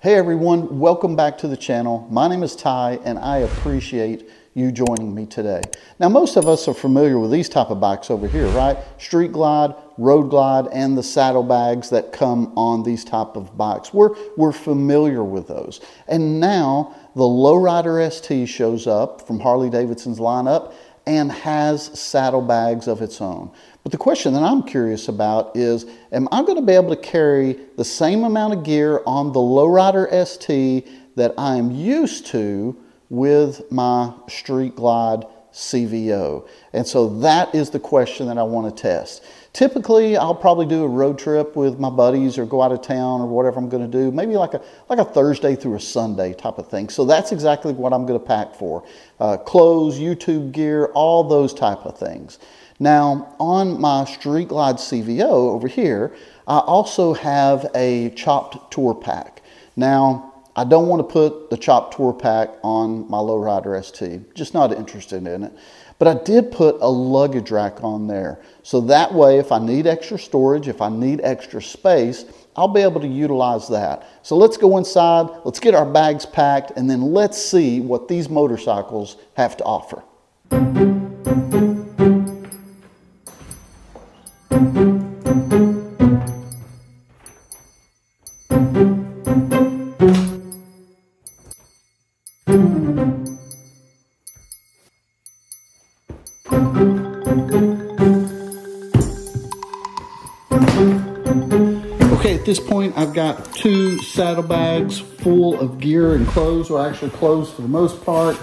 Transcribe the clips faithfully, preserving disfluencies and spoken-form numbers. Hey everyone, welcome back to the channel. My name is Ty and I appreciate you joining me today. Now most of us are familiar with these type of bikes over here, right? Street Glide, Road Glide, and the saddlebags that come on these type of bikes. We're, we're familiar with those. And now the Low Rider S T shows up from Harley-Davidson's lineup and has saddlebags of its own. But the question that I'm curious about is, am I gonna be able to carry the same amount of gear on the Low Rider S T that I'm used to with my Street Glide C V O? And so that is the question that I wanna test. Typically, I'll probably do a road trip with my buddies or go out of town or whatever I'm gonna do, maybe like a, like a Thursday through a Sunday type of thing. So that's exactly what I'm gonna pack for. Uh, clothes, YouTube gear, all those type of things. Now, on my Street Glide C V O over here, I also have a chopped tour pack. Now, I don't wanna put the chopped tour pack on my Low Rider S T, just not interested in it. But I did put a luggage rack on there. So that way, if I need extra storage, if I need extra space, I'll be able to utilize that. So let's go inside, let's get our bags packed, and then let's see what these motorcycles have to offer. At this point, I've got two saddlebags full of gear and clothes, or actually clothes for the most part,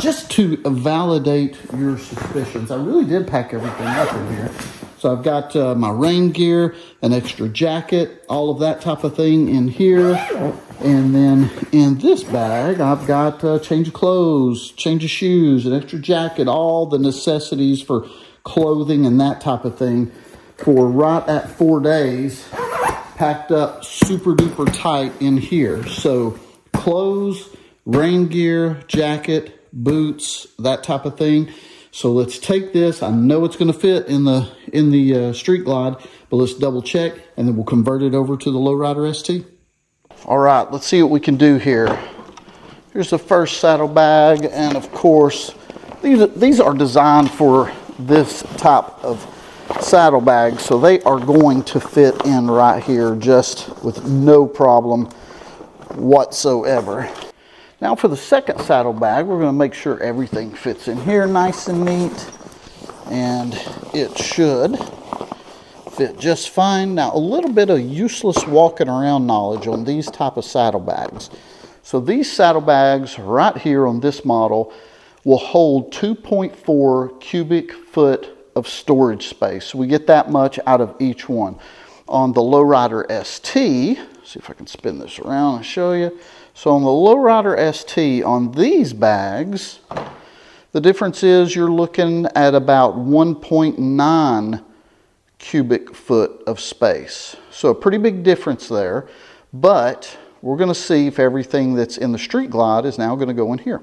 just to validate your suspicions. I really did pack everything up in here. So I've got uh, my rain gear, an extra jacket, all of that type of thing in here. And then in this bag, I've got a change of clothes, change of shoes, an extra jacket, all the necessities for clothing and that type of thing for right at four days. Packed up super duper tight in here. So clothes, rain gear, jacket, boots, that type of thing. So let's take this. I know it's going to fit in the in the uh, Street Glide, but let's double check and then we'll convert it over to the Low Rider S T. All right, let's see what we can do here. Here's the first saddlebag, and of course, these these are designed for this type of saddlebags, so they are going to fit in right here just with no problem whatsoever. Now for the second saddlebag, we're going to make sure everything fits in here nice and neat, and it should fit just fine. Now a little bit of useless walking around knowledge on these type of saddlebags. So these saddlebags right here on this model will hold two point four cubic foot of storage space. We get that much out of each one. On the Low Rider S T, see if I can spin this around and show you. So on the Low Rider S T, on these bags, the difference is you're looking at about one point nine cubic foot of space. So a pretty big difference there, but we're gonna see if everything that's in the Street Glide is now gonna go in here.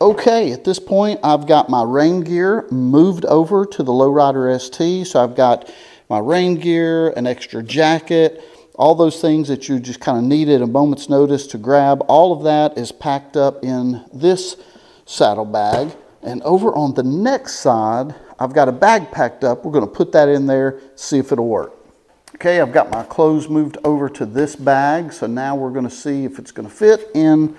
Okay, at this point, I've got my rain gear moved over to the Low Rider S T. So I've got my rain gear, an extra jacket, all those things that you just kind of need at a moment's notice to grab. All of that is packed up in this saddlebag. And over on the next side, I've got a bag packed up. We're going to put that in there, see if it'll work. Okay, I've got my clothes moved over to this bag. So now we're going to see if it's going to fit in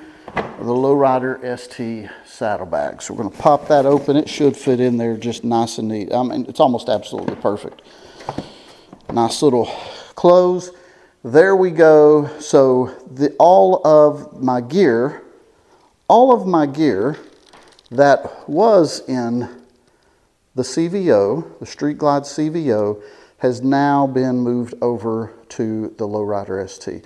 the Low Rider S T saddlebag. So we're going to pop that open. It should fit in there just nice and neat. I mean, it's almost absolutely perfect. Nice little close. There we go. So the all of my gear, all of my gear that was in the C V O, the Street Glide C V O, has now been moved over to the Low Rider S T.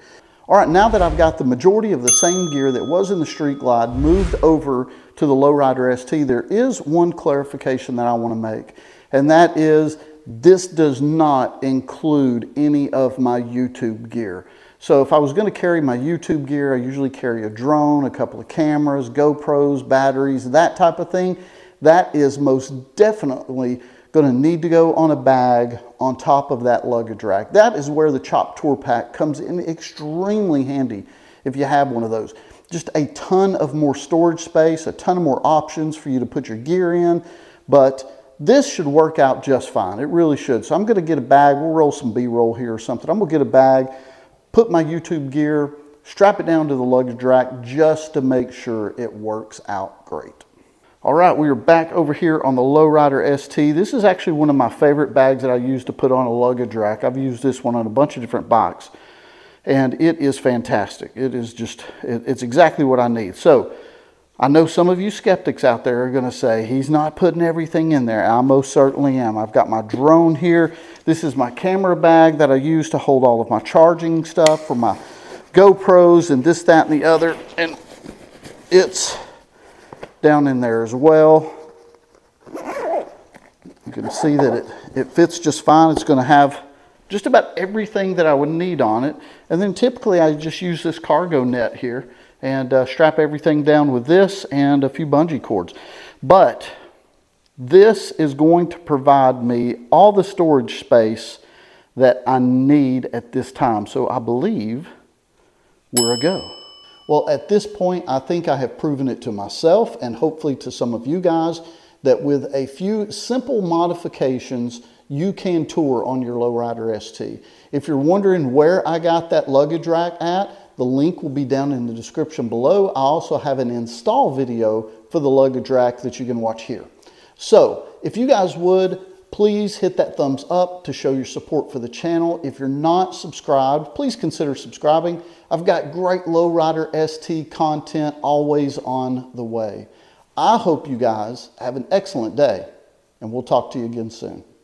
All right, now that I've got the majority of the same gear that was in the Street Glide moved over to the Low Rider S T, there is one clarification that I want to make, and that is this does not include any of my YouTube gear. So if I was going to carry my YouTube gear, I usually carry a drone, a couple of cameras, GoPros, batteries, that type of thing. That is most definitely going to need to go on a bag on top of that luggage rack. That is where the chopped tour pack comes in extremely handy. if you have one of those. Just a ton of more storage space, a ton of more options for you to put your gear in, but this should work out just fine. It really should. So I'm gonna get a bag, we'll roll some B-roll here or something. I'm gonna get a bag, put my YouTube gear, strap it down to the luggage rack just to make sure it works out great. All right, we are back over here on the Low Rider S T. This is actually one of my favorite bags that I use to put on a luggage rack. I've used this one on a bunch of different bikes, and it is fantastic. It is just, it, it's exactly what I need. So I know some of you skeptics out there are gonna say, he's not putting everything in there. I most certainly am. I've got my drone here. This is my camera bag that I use to hold all of my charging stuff for my GoPros and this, that, and the other. And it's down in there as well. You can see that it, it fits just fine. It's gonna have just about everything that I would need on it. And then typically I just use this cargo net here and uh, strap everything down with this and a few bungee cords. But this is going to provide me all the storage space that I need at this time. So I believe we're a go. Well, at this point, I think I have proven it to myself and hopefully to some of you guys that with a few simple modifications, you can tour on your Low Rider S T. If you're wondering where I got that luggage rack at, the link will be down in the description below. I also have an install video for the luggage rack that you can watch here. So if you guys would, please hit that thumbs up to show your support for the channel. If you're not subscribed, please consider subscribing. I've got great Low Rider S T content always on the way. I hope you guys have an excellent day, and we'll talk to you again soon.